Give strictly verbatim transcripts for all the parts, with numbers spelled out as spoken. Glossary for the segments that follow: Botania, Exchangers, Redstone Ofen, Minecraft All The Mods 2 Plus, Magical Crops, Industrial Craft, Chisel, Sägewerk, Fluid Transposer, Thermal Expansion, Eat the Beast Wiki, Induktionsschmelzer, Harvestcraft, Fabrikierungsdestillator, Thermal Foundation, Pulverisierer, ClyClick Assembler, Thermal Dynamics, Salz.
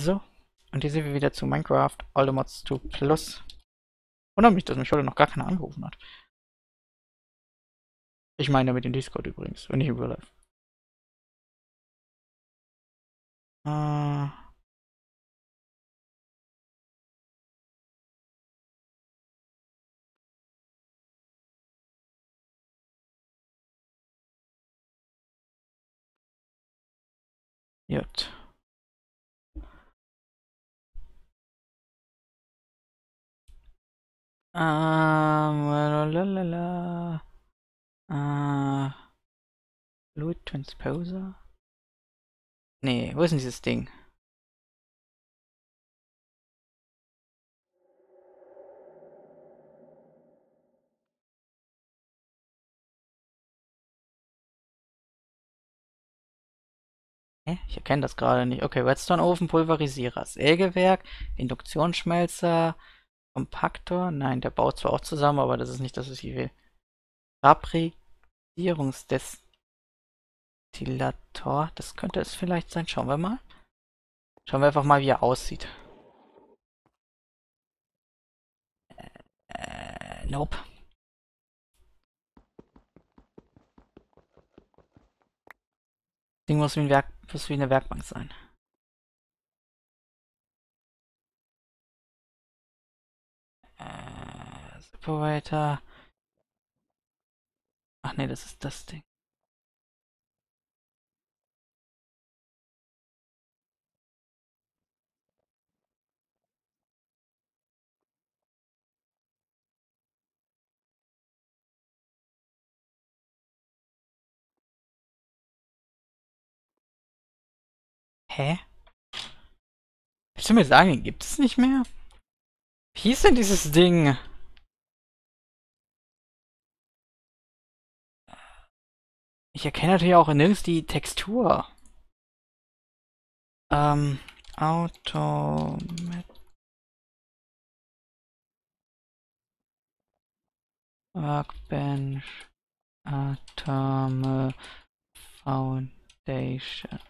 So, und hier sind wir wieder zu Minecraft All The Mods zwei Plus. Wundert mich, dass mich heute noch gar keiner angerufen hat. Ich meine mit dem Discord übrigens und nicht im Real Life. Äh... Jut. Ah, lalalala. Ah. Fluid Transposer? Nee, wo ist denn dieses Ding? Hä? Ich erkenne das gerade nicht. Okay, Redstone Ofen, Pulverisierer, Sägewerk, Induktionsschmelzer. Kompaktor? Nein, der baut zwar auch zusammen, aber das ist nicht das, was ich will. Fabrikierungsdestillator? Das könnte es vielleicht sein. Schauen wir mal. Schauen wir einfach mal, wie er aussieht. Äh, äh, nope. Das Ding muss wie, ein Werk muss wie eine Werkbank sein. Separator. Ach nee, das ist das Ding. Hä? Willst du mir sagen, den gibt es nicht mehr? Wie hieß denn dieses Ding? Ich erkenne natürlich auch nirgends die Textur. Ähm, Auto... Workbench... Thermal Foundation...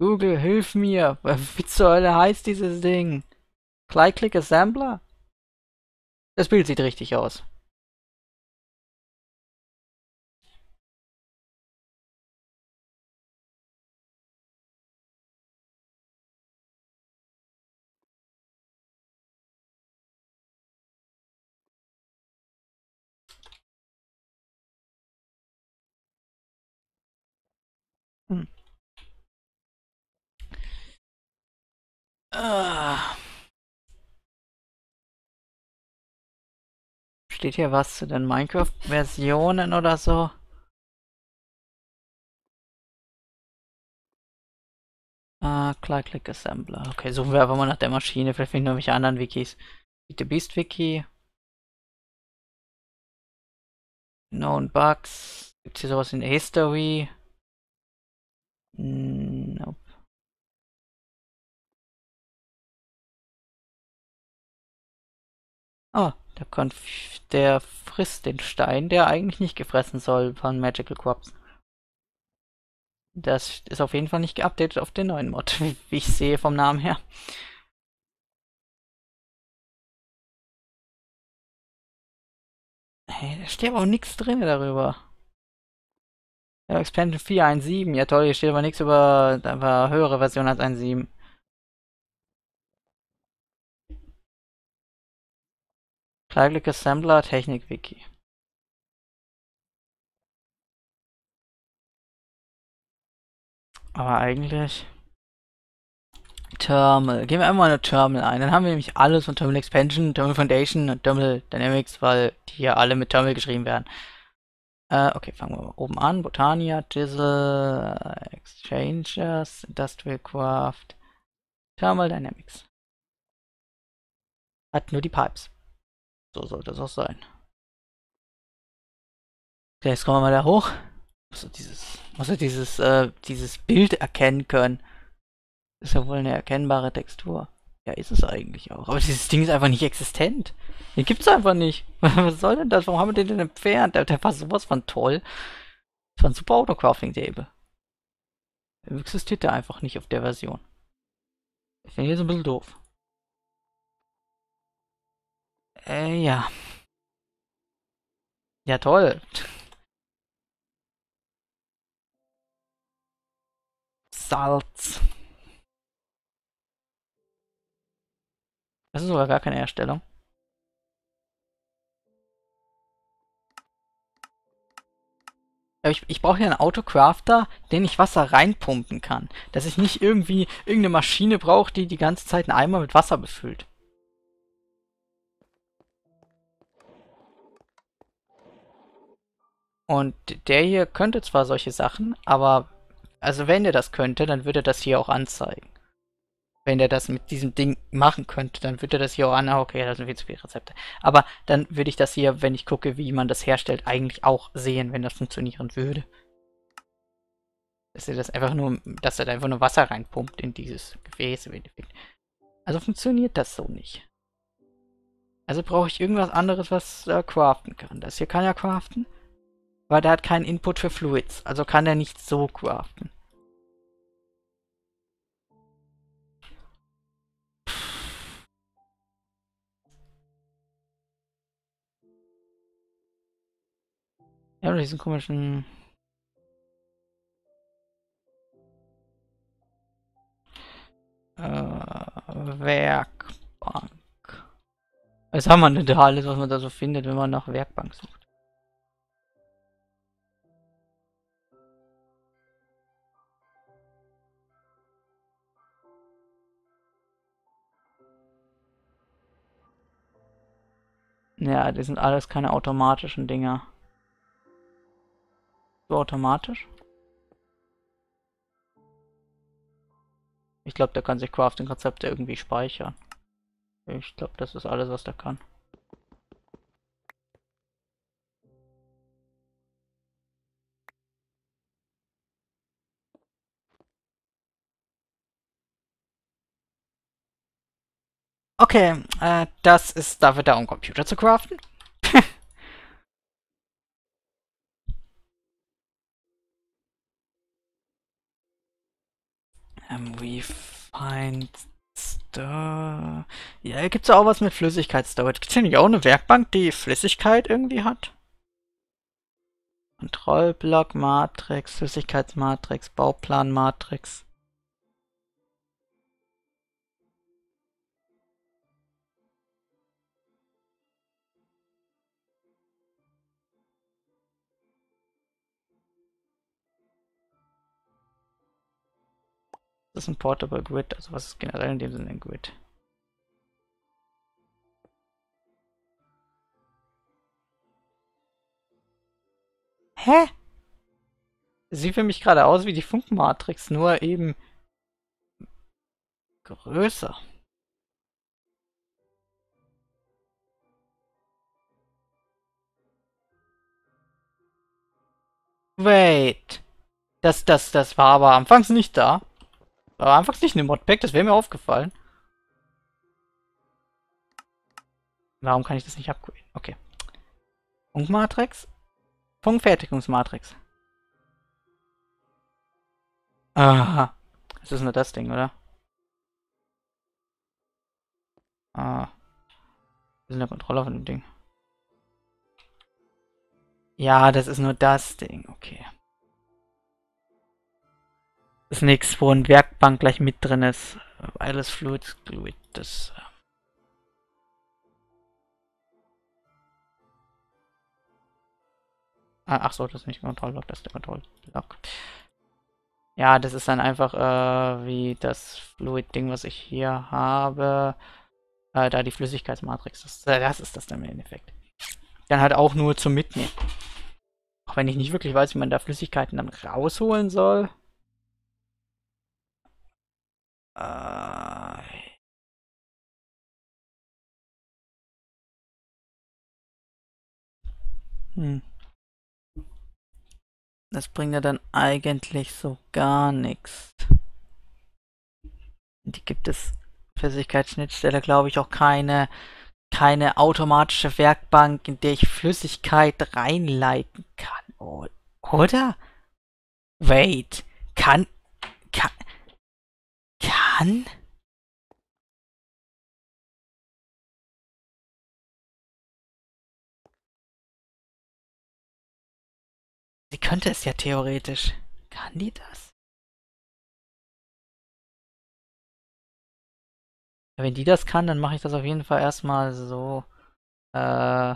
Google, hilf mir! Wie zur Hölle heißt dieses Ding? ClyClick Assembler? Das Bild sieht richtig aus. Hm. Ah. Steht hier was zu den Minecraft-Versionen oder so? Ah, ClyClick Assembler. Okay, suchen wir einfach mal nach der Maschine. Vielleicht finden wir welche anderen Wikis. Eat the Beast Wiki. Known Bugs. Gibt's hier sowas in History? Nope. Ah, der, Konf der frisst den Stein, der eigentlich nicht gefressen soll von Magical Crops. Das ist auf jeden Fall nicht geupdatet auf den neuen Mod, wie ich sehe vom Namen her. Hey, da steht aber auch nichts drin darüber. Ja, Expansion vier Punkt eins Punkt sieben. Ja toll, hier steht aber nichts über eine höhere Version als eins Punkt sieben. ClyClick Assembler Technik Wiki. Aber eigentlich... Thermal. Gehen wir einmal eine Thermal ein. Dann haben wir nämlich alles von Thermal Expansion, Thermal Foundation und Thermal Dynamics, weil die hier alle mit Thermal geschrieben werden. Okay, fangen wir mal oben an. Botania, Chisel, Exchangers, Industrial Craft, Thermal Dynamics. Hat nur die Pipes. So sollte es auch sein. Okay, jetzt kommen wir mal da hoch. Muss er dieses, muss er dieses, äh, dieses Bild erkennen können. Ist ja wohl eine erkennbare Textur. Ja, ist es eigentlich auch. Aber dieses Ding ist einfach nicht existent. Den gibt's einfach nicht. Was soll denn das? Warum haben wir den denn entfernt? Der war sowas von toll. Das war ein super Auto-Crafting-Table. Existiert der einfach nicht auf der Version. Ist ja hier so ein bisschen doof. Äh, ja. Ja, toll. Salz. Das ist sogar gar keine Herstellung. Ich, ich brauche hier einen Autocrafter, den ich Wasser reinpumpen kann. Dass ich nicht irgendwie irgendeine Maschine brauche, die die ganze Zeit einen Eimer mit Wasser befüllt. Und der hier könnte zwar solche Sachen, aber... Also wenn der das könnte, dann würde er das hier auch anzeigen. Wenn der das mit diesem Ding machen könnte, dann würde er das hier auch an... Okay, das sind viel zu viele Rezepte. Aber dann würde ich das hier, wenn ich gucke, wie man das herstellt, eigentlich auch sehen, wenn das funktionieren würde. Dass er das einfach nur, dass er da einfach nur Wasser reinpumpt in dieses Gefäß im Endeffekt. Also funktioniert das so nicht. Also brauche ich irgendwas anderes, was äh, craften kann. Das hier kann ja craften, weil der hat keinen Input für Fluids. Also kann er nicht so craften. Ja, diesen komischen... Äh, Werkbank. Was haben wir denn da alles, was man da so findet, wenn man nach Werkbank sucht? Ja, das sind alles keine automatischen Dinger. So automatisch? Ich glaube, der kann sich Crafting-Rezepte irgendwie speichern. Ich glaube, das ist alles, was der kann. Okay, äh, das ist dafür da, um Computer zu craften. Refined Stir. Ja, gibt es auch was mit Flüssigkeitsstorage. Gibt es hier nicht auch eine Werkbank, die Flüssigkeit irgendwie hat? Kontrollblock, Matrix, Flüssigkeitsmatrix, Bauplanmatrix. Das ist ein Portable Grid, also was ist generell in dem Sinne ein Grid? Hä? Sieht für mich gerade aus wie die Funkmatrix, nur eben größer. Wait. Das, das, das war aber anfangs nicht da. Aber anfangs nicht in dem Modpack, das wäre mir aufgefallen. Warum kann ich das nicht upgraden? Okay. Funkmatrix? Funkfertigungsmatrix. Aha. Das ist nur das Ding, oder? Ah. Das ist eine Kontrolle von dem Ding. Ja, das ist nur das Ding, okay. Das nächste, wo ein Werkbank gleich mit drin ist. Wireless Fluid, Fluid, das... Ah, ach so, das ist nicht der Kontrollblock, das ist der Kontrollblock. Ja, das ist dann einfach äh, wie das Fluid-Ding, was ich hier habe. Äh, da die Flüssigkeitsmatrix, das, äh, das ist das dann im Endeffekt. Dann halt auch nur zum Mitnehmen. Auch wenn ich nicht wirklich weiß, wie man da Flüssigkeiten dann rausholen soll. Hm. Das bringt ja dann eigentlich so gar nichts. Die gibt es Flüssigkeitsschnittstelle, glaube ich, auch keine, keine automatische Werkbank, in der ich Flüssigkeit reinleiten kann. Oh, oder? Wait, kann... kann Kann könnte es ja theoretisch. Kann die das? Wenn die das kann, dann mache ich das auf jeden Fall erstmal so. Äh,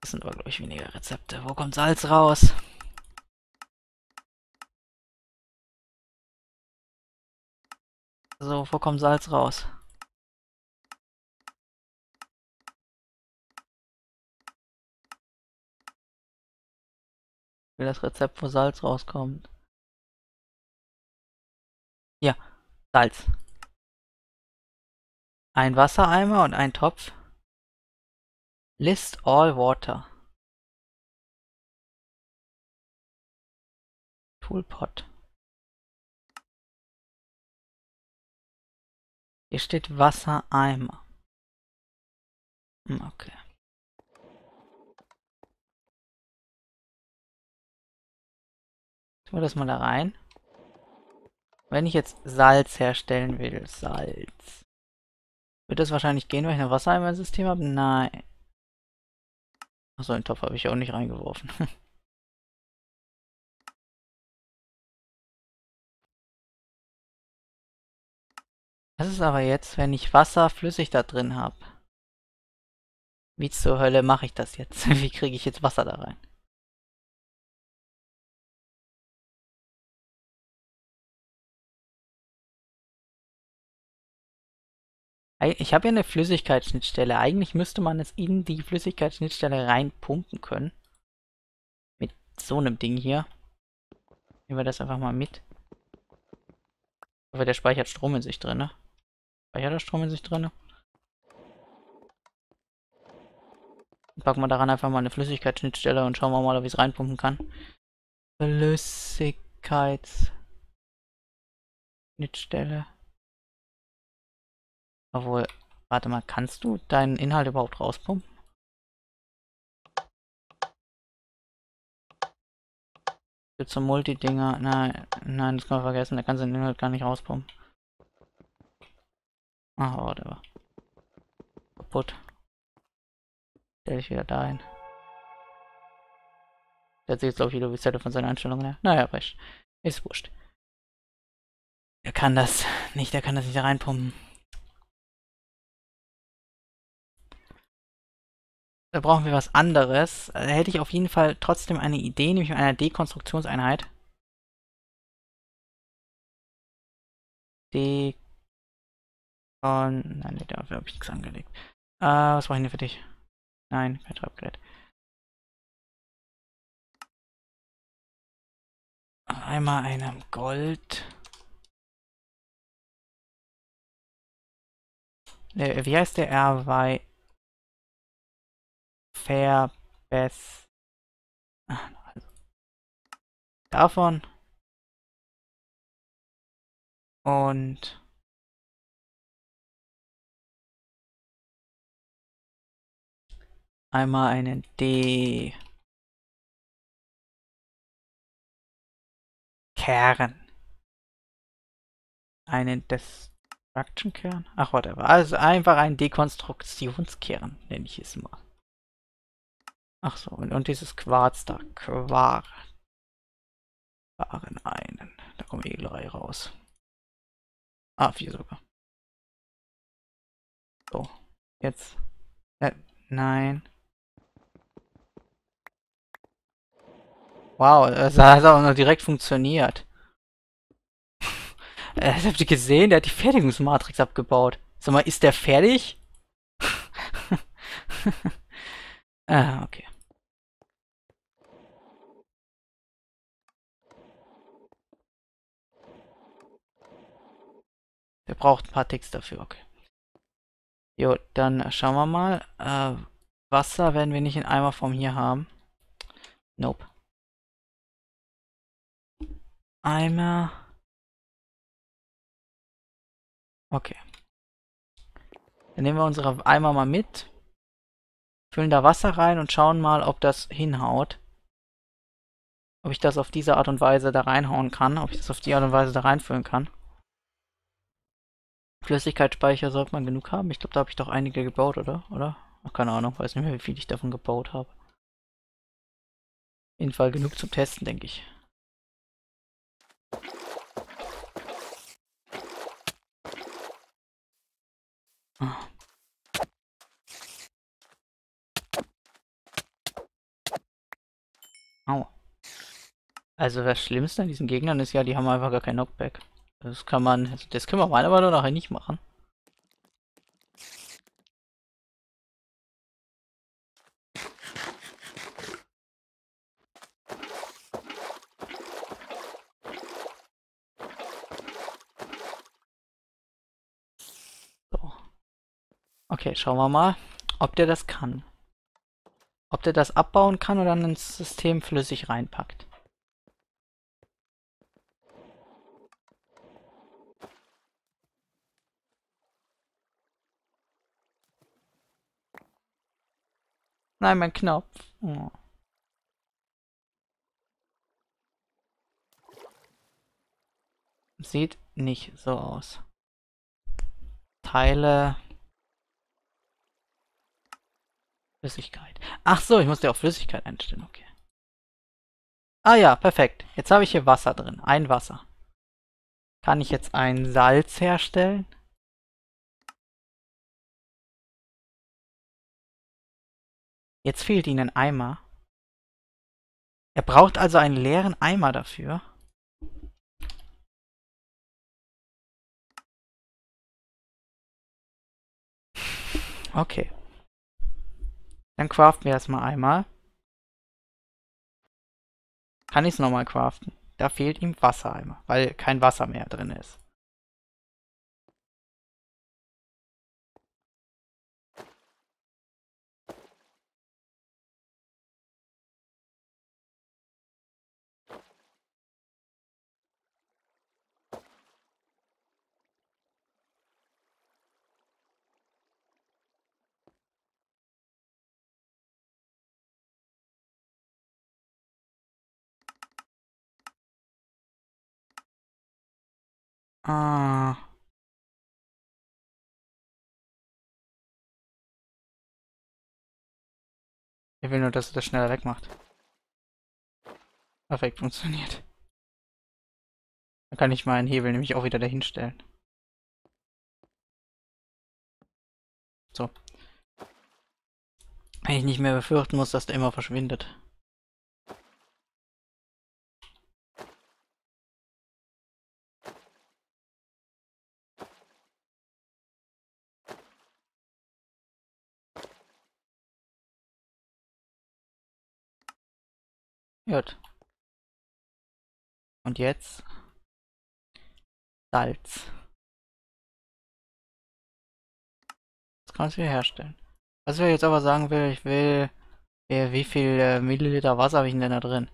Das sind aber, glaube ich, weniger Rezepte. Wo kommt Salz raus? So, wo kommt Salz raus? Ich will das Rezept, wo Salz rauskommt. Ja, Salz. Ein Wassereimer und ein Topf. List all water. Toolpot. Hier steht Wassereimer. Okay. Tun wir das mal da rein. Wenn ich jetzt Salz herstellen will, Salz. Wird das wahrscheinlich gehen, wenn ich ein Wassereimer-System habe? Nein. Achso, den Topf habe ich ja auch nicht reingeworfen. Das ist aber jetzt, wenn ich Wasser flüssig da drin habe. Wie zur Hölle mache ich das jetzt? Wie kriege ich jetzt Wasser da rein? Ich habe ja eine Flüssigkeitsschnittstelle. Eigentlich müsste man es in die Flüssigkeitsschnittstelle reinpumpen können. Mit so einem Ding hier. Nehmen wir das einfach mal mit. Aber der speichert Strom in sich drin, ne? Speichert der Strom in sich drin? Packen wir daran einfach mal eine Flüssigkeitsschnittstelle und schauen wir mal, ob ich es reinpumpen kann. Flüssigkeitsschnittstelle. Obwohl, warte mal, kannst du deinen Inhalt überhaupt rauspumpen? Jetzt so Multi-Dinger, nein, nein, das kann man vergessen, da kannst du den Inhalt gar nicht rauspumpen. Ach, warte mal. Kaputt. Stell ich wieder dahin. Der sieht jetzt, glaube ich, wieder wie Zettel von seinen Einstellungen her. Naja, recht. Ist wurscht. Er kann das nicht, er kann das nicht reinpumpen. Da brauchen wir was anderes. Da hätte ich auf jeden Fall trotzdem eine Idee, nämlich mit einer Dekonstruktionseinheit. De... Und... Nein, nee, da habe ich nichts angelegt. Äh, was brauche ich denn für dich? Nein, kein Treibgerät. Einmal einem Gold. Ne, wie heißt der R Y? Verbess. Also. Davon. Und. Einmal einen D. Kern. Einen Destruction-Kern. Ach, whatever. Also einfach einen Dekonstruktionskern, nenne ich es mal. Ach so, und, und dieses Quarz da, Quar. Waren einen. Da kommen Egelerei raus. Ah, vier sogar. So, jetzt. Äh, nein. Wow, das hat auch noch direkt funktioniert. Das habt ihr gesehen, der hat die Fertigungsmatrix abgebaut. Sag mal, ist der fertig? Ah, okay. Wir brauchen ein paar Ticks dafür, okay. Jo, dann schauen wir mal. Äh, Wasser werden wir nicht in Eimerform hier haben. Nope. Eimer. Okay. Dann nehmen wir unsere Eimer mal mit. Füllen da Wasser rein und schauen mal, ob das hinhaut. Ob ich das auf diese Art und Weise da reinhauen kann. Ob ich das auf die Art und Weise da reinfüllen kann. Flüssigkeitsspeicher sollte man genug haben. Ich glaube, da habe ich doch einige gebaut, oder? Oder? Ach, keine Ahnung, weiß nicht mehr, wie viel ich davon gebaut habe. Auf jeden Fall genug zum Testen, denke ich. Ah. Au. Also das Schlimmste an diesen Gegnern ist ja, die haben einfach gar kein Knockback. Das kann man, also das können wir meiner Meinung nach nicht machen. So. Okay, schauen wir mal, ob der das kann. Ob der das abbauen kann oder dann ins System flüssig reinpackt. Nein, mein Knopf. Oh. Sieht nicht so aus. Teile. Flüssigkeit. Ach so, ich musste auch Flüssigkeit einstellen. Okay. Ah ja, perfekt. Jetzt habe ich hier Wasser drin. Ein Wasser. Kann ich jetzt ein Salz herstellen? Jetzt fehlt ihnen ein Eimer. Er braucht also einen leeren Eimer dafür. Okay. Dann craften wir erstmal einmal. Kann ich es nochmal craften? Da fehlt ihm Wassereimer, weil kein Wasser mehr drin ist. Ah. Ich will nur, dass er das schneller wegmacht. Perfekt, funktioniert. Dann kann ich meinen Hebel nämlich auch wieder dahinstellen. So. Wenn ich nicht mehr befürchten muss, dass der immer verschwindet. Gut. Und jetzt Salz. Das kannst du hier herstellen. Was ich jetzt aber sagen will, ich will, wie viel äh, Milliliter Wasser habe ich denn da drin?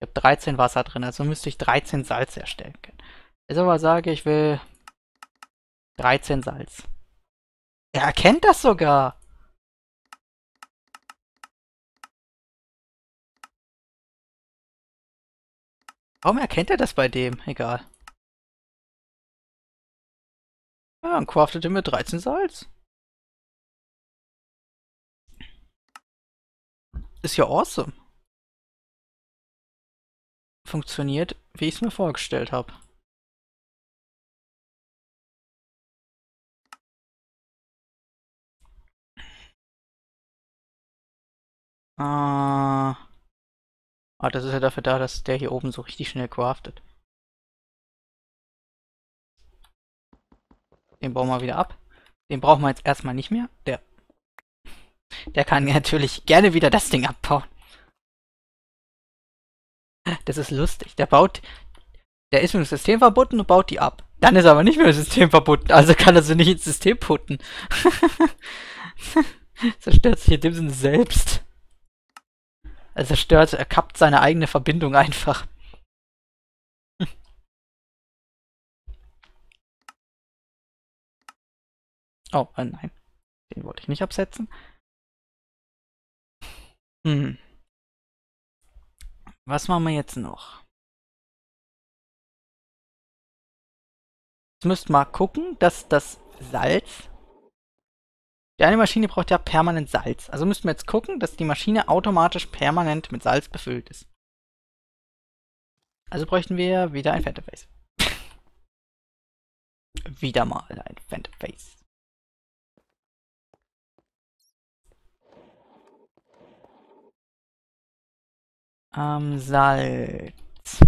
Ich habe dreizehn Wasser drin, also müsste ich dreizehn Salz herstellen können. Jetzt aber sage ich, will dreizehn Salz. Er erkennt das sogar! Warum erkennt er das bei dem? Egal. Ja, dann craftet er mir dreizehn Salz. Ist ja awesome. Funktioniert, wie ich es mir vorgestellt habe. Ah. Ah, das ist ja dafür da, dass der hier oben so richtig schnell craftet. Den bauen wir wieder ab. Den brauchen wir jetzt erstmal nicht mehr. Der, der kann natürlich gerne wieder das Ding abbauen. Das ist lustig. Der baut... Der ist mit dem System verbunden und baut die ab. Dann ist er aber nicht mit dem System verbunden. Also kann er sie nicht ins System putten. Zerstört sich in dem Sinne selbst. Also er stört, er kappt seine eigene Verbindung einfach. Hm. Oh, äh, nein. Den wollte ich nicht absetzen. Hm. Was machen wir jetzt noch? müsst mal gucken, dass das Salz... Die eine Maschine braucht ja permanent Salz. Also müssten wir jetzt gucken, dass die Maschine automatisch permanent mit Salz befüllt ist. Also bräuchten wir wieder ein Fantaface. Wieder mal ein Fantaface. Ähm, Salz.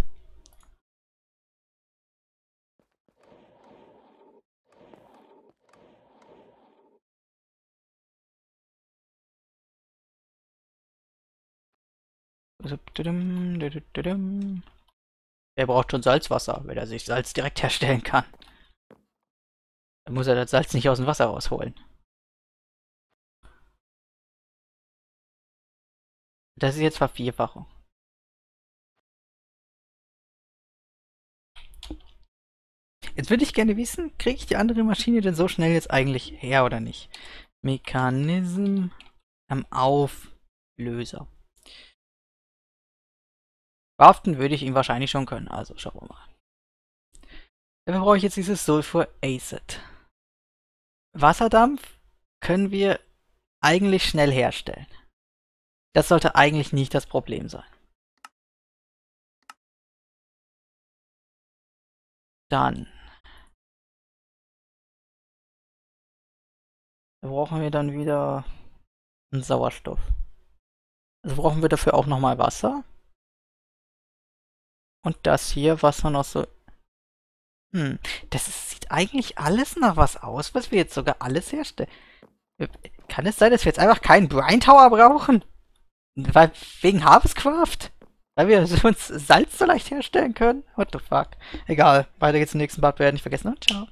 Er braucht schon Salzwasser, wenn er sich Salz direkt herstellen kann. Dann muss er das Salz nicht aus dem Wasser rausholen. Das ist jetzt Vervierfachung. Jetzt würde ich gerne wissen, kriege ich die andere Maschine denn so schnell jetzt eigentlich her oder nicht? Mechanism am Auflöser. Craften würde ich ihn wahrscheinlich schon können, also schauen wir mal. Dafür brauche ich jetzt dieses Sulfur Acid. Wasserdampf können wir eigentlich schnell herstellen. Das sollte eigentlich nicht das Problem sein. Dann da brauchen wir dann wieder einen Sauerstoff. Also brauchen wir dafür auch nochmal Wasser. Und das hier, was man auch so... Hm, das ist, sieht eigentlich alles nach was aus, was wir jetzt sogar alles herstellen. Kann es sein, dass wir jetzt einfach keinen Brine Tower brauchen? Weil, wegen Harvestcraft? Weil wir uns Salz so leicht herstellen können? What the fuck? Egal, weiter geht's im nächsten Part. Werden nicht vergessen. Und ciao.